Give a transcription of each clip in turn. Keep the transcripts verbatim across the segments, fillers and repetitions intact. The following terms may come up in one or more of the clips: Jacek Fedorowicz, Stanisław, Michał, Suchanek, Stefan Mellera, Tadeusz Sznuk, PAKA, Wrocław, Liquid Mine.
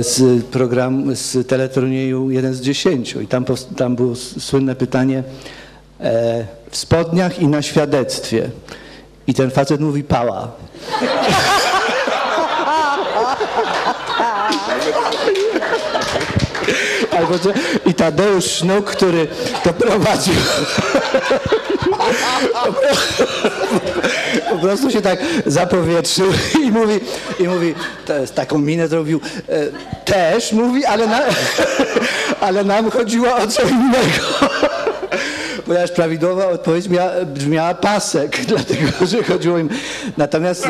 z programu, z teleturnieju jeden z dziesięciu i tam, tam było słynne pytanie w spodniach i na świadectwie. I ten facet mówi pała. I Tadeusz Sznuk, który to prowadził, po prostu się tak zapowietrzył i mówi, i mówi taką minę zrobił, też mówi, ale, na, ale nam chodziło o co innego. Ponieważ prawidłowa odpowiedź miała, brzmiała pasek, dlatego że chodziło im. Natomiast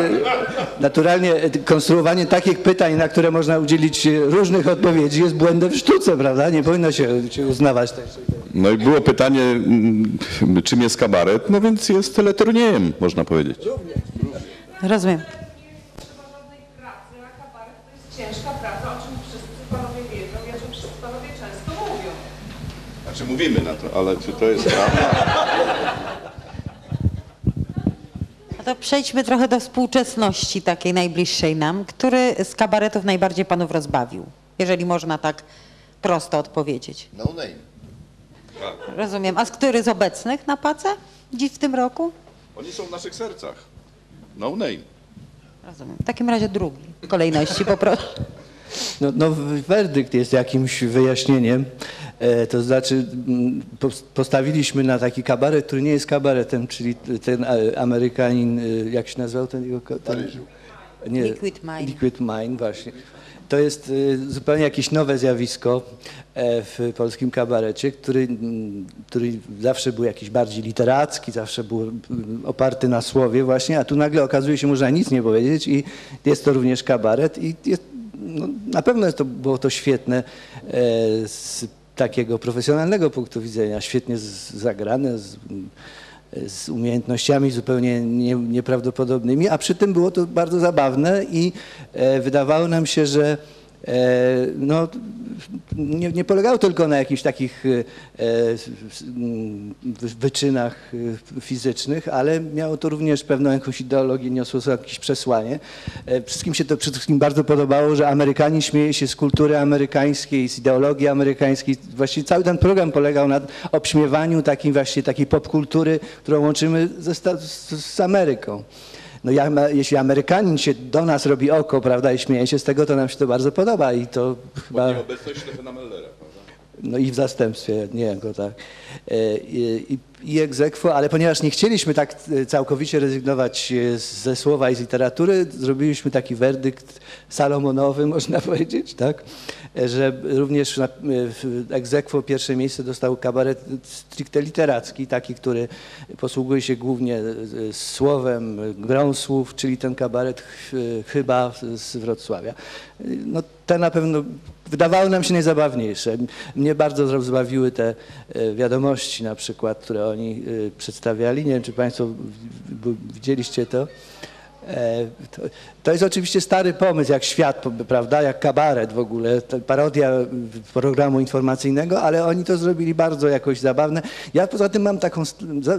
naturalnie konstruowanie takich pytań, na które można udzielić różnych odpowiedzi, jest błędem w sztuce, prawda? Nie powinno się uznawać tej sztuki. No i było pytanie, czym jest kabaret? No więc jest teleturniejem, można powiedzieć. Rozumiem. Pracy, a kabaret to jest ciężka praca, o czym wszyscy panowie wiedzą, o czym wszyscy panowie często mówią. Znaczy mówimy na to, ale czy to jest prawda? A to przejdźmy trochę do współczesności takiej najbliższej nam. Który z kabaretów najbardziej panów rozbawił? Jeżeli można tak prosto odpowiedzieć. No name. Rozumiem. A z który z obecnych na PACE dziś w tym roku? Oni są w naszych sercach. No name. Rozumiem. W takim razie drugi w kolejności poproszę. No, no werdykt jest jakimś wyjaśnieniem. To znaczy postawiliśmy na taki kabaret, który nie jest kabaretem, czyli ten Amerykanin, jak się nazywał ten jego... Ten, nie, Liquid Mine. Liquid Mine, właśnie. To jest zupełnie jakieś nowe zjawisko w polskim kabarecie, który, który zawsze był jakiś bardziej literacki, zawsze był oparty na słowie właśnie, a tu nagle okazuje się, można nic nie powiedzieć i jest to również kabaret i jest, no, na pewno jest to, było to świetne z takiego profesjonalnego punktu widzenia, świetnie z, zagrane, z, z umiejętnościami zupełnie nie, nieprawdopodobnymi, a przy tym było to bardzo zabawne i e, wydawało nam się, że e, no, nie, nie polegało tylko na jakichś takich e, wyczynach fizycznych, ale miało to również pewną jakąś ideologię, niosło jakieś przesłanie. E, wszystkim się to przede wszystkim bardzo podobało, że Amerykanin śmieje się z kultury amerykańskiej, z ideologii amerykańskiej. Właściwie cały ten program polegał na obśmiewaniu takiej właśnie takiej popkultury, którą łączymy ze, z, z Ameryką. No ja, jeśli Amerykanin się do nas robi oko, prawda, i śmieje się z tego, to nam się to bardzo podoba i to chyba... Bo nieobecność Stefana Mellera, prawda? No i w zastępstwie, nie, go tak. I, i, i ex aequo, ale ponieważ nie chcieliśmy tak całkowicie rezygnować ze słowa i z literatury, zrobiliśmy taki werdykt salomonowy, można powiedzieć, tak? Że również ex aequo pierwsze miejsce dostał kabaret stricte literacki, taki, który posługuje się głównie słowem, grą słów, czyli ten kabaret chyba z Wrocławia. No te na pewno wydawały nam się najzabawniejsze. Mnie bardzo rozbawiły te wiadomości na przykład, które oni przedstawiali. Nie wiem, czy państwo widzieliście to. To, to jest oczywiście stary pomysł, jak świat, prawda, jak kabaret w ogóle, parodia programu informacyjnego, ale oni to zrobili bardzo jakoś zabawne. Ja poza tym mam taką,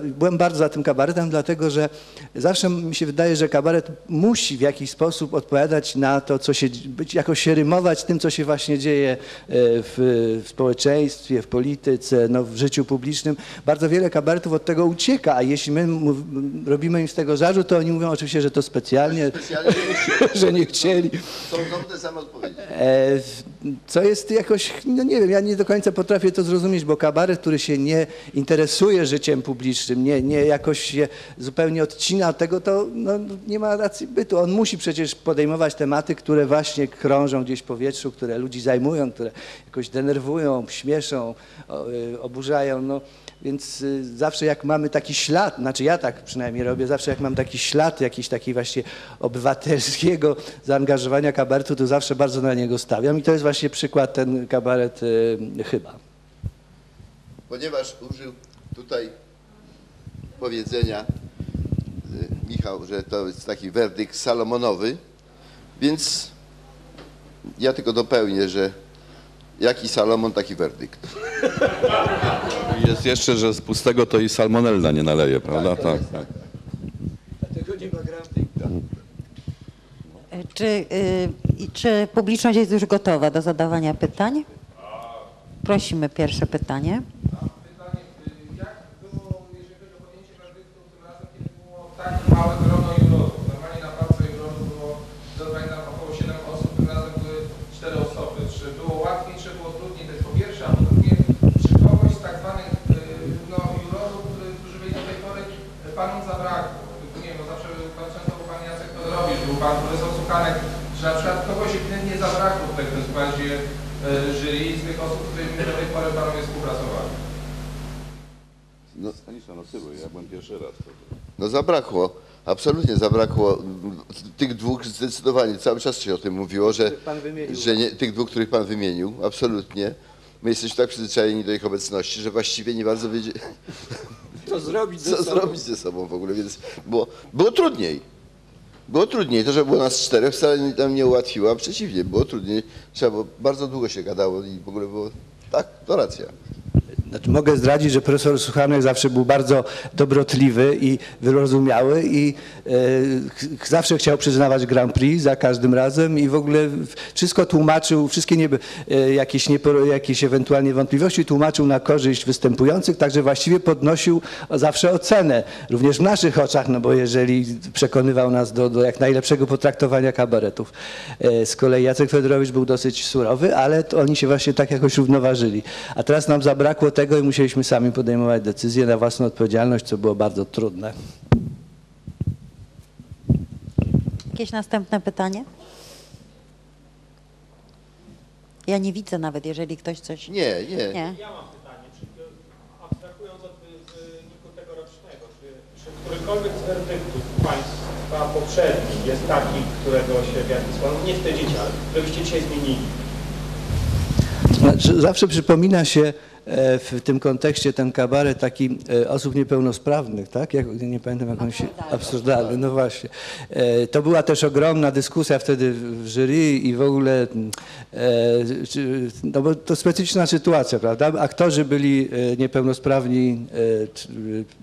byłem bardzo za tym kabaretem, dlatego że zawsze mi się wydaje, że kabaret musi w jakiś sposób odpowiadać na to, co się, być, jakoś się rymować tym, co się właśnie dzieje w, w społeczeństwie, w polityce, no, w życiu publicznym. Bardzo wiele kabaretów od tego ucieka, a jeśli my robimy im z tego żarzu, to oni mówią oczywiście, że to specjalnie, specjalnie że nie chcieli. Są te same odpowiedzi. Co jest jakoś, no nie wiem, ja nie do końca potrafię to zrozumieć, bo kabaret, który się nie interesuje życiem publicznym, nie, nie jakoś się zupełnie odcina od tego, to no, nie ma racji bytu. On musi przecież podejmować tematy, które właśnie krążą gdzieś w powietrzu, które ludzi zajmują, które jakoś denerwują, śmieszą, oburzają. No. Więc zawsze jak mamy taki ślad, znaczy ja tak przynajmniej robię, zawsze jak mam taki ślad jakiś taki właśnie obywatelskiego zaangażowania kabaretu, to zawsze bardzo na niego stawiam i to jest właśnie przykład ten kabaret yy, chyba. Ponieważ użył tutaj powiedzenia yy, Michał, że to jest taki werdykt salomonowy, więc ja tylko dopełnię, że jaki Salomon, taki werdykt. Jest jeszcze, że z pustego to i salmonella nie naleje, prawda? Tak, tak, tak. Dlatego nie ma gram. Czy y, I czy publiczność jest już gotowa do zadawania pytań? Prosimy pierwsze pytanie. Pytanie, jak było, jeżeli chodzi o podjęcie werdyktu tym razem, kiedy było tak małe grono jurorów? Normalnie na pracę jurorów było zadawanie nam około siedem osób, tym razem były cztery osoby. Czy było łatwiej, czy było trudniej? To jest po pierwsze, a po drugie, czy kogoś z tak zwanych no, jurorów, którzy byli do tej pory, panu zabrakło? Nie wiem, bo zawsze pan często był pan Jacek Fedorowicz, był pan profesor Suchanek, że na przykład kogoś ewidentnie zabrakło w takim składzie jury z tych osób, z którymi do tej pory panowie współpracowali. No, Stanisław, no ty, bo ja byłem pierwszy raz. No zabrakło, absolutnie zabrakło tych dwóch zdecydowanie. Cały czas się o tym mówiło, że, że nie, tych dwóch, których pan wymienił, absolutnie. My jesteśmy tak przyzwyczajeni do ich obecności, że właściwie nie bardzo wiedzieli, co zrobić ze, co sobą. Zrobić ze sobą w ogóle, więc było, było trudniej. Było trudniej, to, że było nas czterech, wcale nam nie ułatwiło, a przeciwnie, było trudniej. Trzeba było, bardzo długo się gadało i w ogóle było, tak, to racja. Znaczy, mogę zdradzić, że profesor Suchanek zawsze był bardzo dobrotliwy i wyrozumiały i e, zawsze chciał przyznawać Grand Prix za każdym razem i w ogóle wszystko tłumaczył, wszystkie niebe, e, jakieś, nieporo, jakieś ewentualnie wątpliwości tłumaczył na korzyść występujących, także właściwie podnosił zawsze ocenę, również w naszych oczach, no bo jeżeli przekonywał nas do, do jak najlepszego potraktowania kabaretów. E, z kolei Jacek Fedorowicz był dosyć surowy, ale to oni się właśnie tak jakoś równoważyli. A teraz nam zabrakło tego i musieliśmy sami podejmować decyzje na własną odpowiedzialność, co było bardzo trudne. Jakieś następne pytanie? Ja nie widzę nawet, jeżeli ktoś coś... Nie, nie. nie. Ja mam pytanie, czy abstrahując od wyniku tegorocznego, czy, czy którykolwiek z werdyktów państwa poprzednich jest taki, którego się w jakiś sposób nie wstydzicie, ale którebyście dzisiaj zmienili? Znaczy, zawsze przypomina się w tym kontekście ten kabaret taki osób niepełnosprawnych, tak? Jak, nie pamiętam jak on się... Absurdalny, no właśnie. To była też ogromna dyskusja wtedy w jury i w ogóle, no bo to specyficzna sytuacja, prawda? Aktorzy byli niepełnosprawni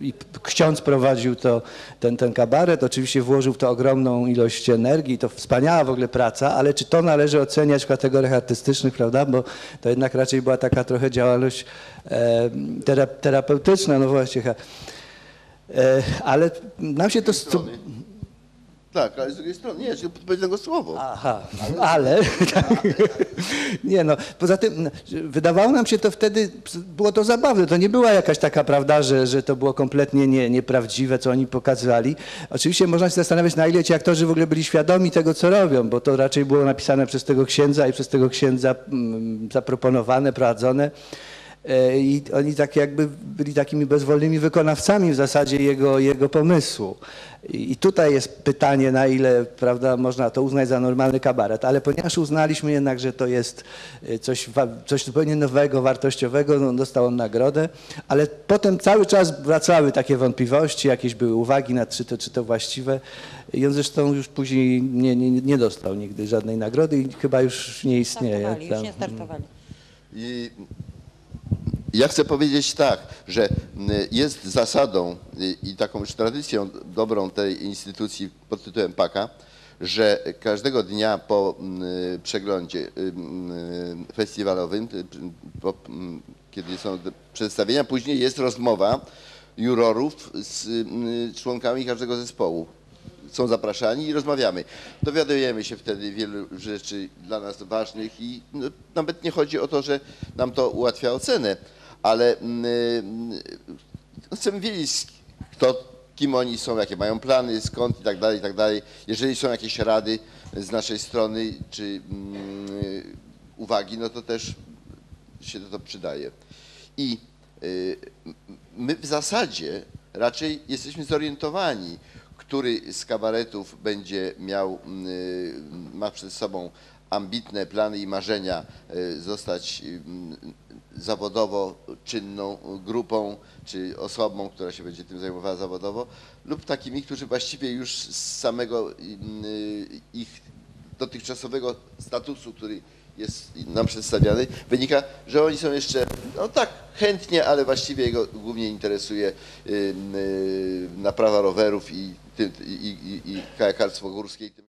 i ksiądz prowadził to, ten, ten kabaret, oczywiście włożył w to ogromną ilość energii, to wspaniała w ogóle praca, ale czy to należy oceniać w kategoriach artystycznych, prawda? Bo to jednak raczej była taka trochę działalność terapeutyczna, no właśnie, ale nam się to... Tak, ale z drugiej strony, nie, czyli podpowiedźnego słowo. Aha, ale... ale tak. Nie no, poza tym wydawało nam się to wtedy, było to zabawne, to nie była jakaś taka prawda, że, że to było kompletnie nie, nieprawdziwe, co oni pokazywali. Oczywiście można się zastanawiać, na ile ci aktorzy w ogóle byli świadomi tego, co robią, bo to raczej było napisane przez tego księdza i przez tego księdza zaproponowane, prowadzone. I oni tak jakby byli takimi bezwolnymi wykonawcami w zasadzie jego, jego pomysłu. I tutaj jest pytanie, na ile, prawda, można to uznać za normalny kabaret, ale ponieważ uznaliśmy jednak, że to jest coś, coś zupełnie nowego, wartościowego, no, dostał on nagrodę, ale potem cały czas wracały takie wątpliwości, jakieś były uwagi na czy to, czy to właściwe i on zresztą już później nie, nie, nie dostał nigdy żadnej nagrody i chyba już nie istnieje. Startowali, tam. Już nie startowali. I... Ja chcę powiedzieć tak, że jest zasadą i taką już tradycją dobrą tej instytucji pod tytułem PAKA, że każdego dnia po przeglądzie festiwalowym, kiedy są przedstawienia, później jest rozmowa jurorów z członkami każdego zespołu. Są zapraszani i rozmawiamy. Dowiadujemy się wtedy wielu rzeczy dla nas ważnych i nawet nie chodzi o to, że nam to ułatwia ocenę, ale chcemy wiedzieć, kto, kim oni są, jakie mają plany, skąd i tak dalej, i tak dalej. Jeżeli są jakieś rady z naszej strony czy uwagi, no to też się to przydaje. I my w zasadzie raczej jesteśmy zorientowani, który z kabaretów będzie miał, ma przed sobą ambitne plany i marzenia zostać zawodowo czynną grupą czy osobą, która się będzie tym zajmowała zawodowo, lub takimi, którzy właściwie już z samego ich dotychczasowego statusu, który jest nam przedstawiany, wynika, że oni są jeszcze, no tak, chętnie, ale właściwie go głównie interesuje naprawa rowerów i, i, i, i kajakarstwo górskie.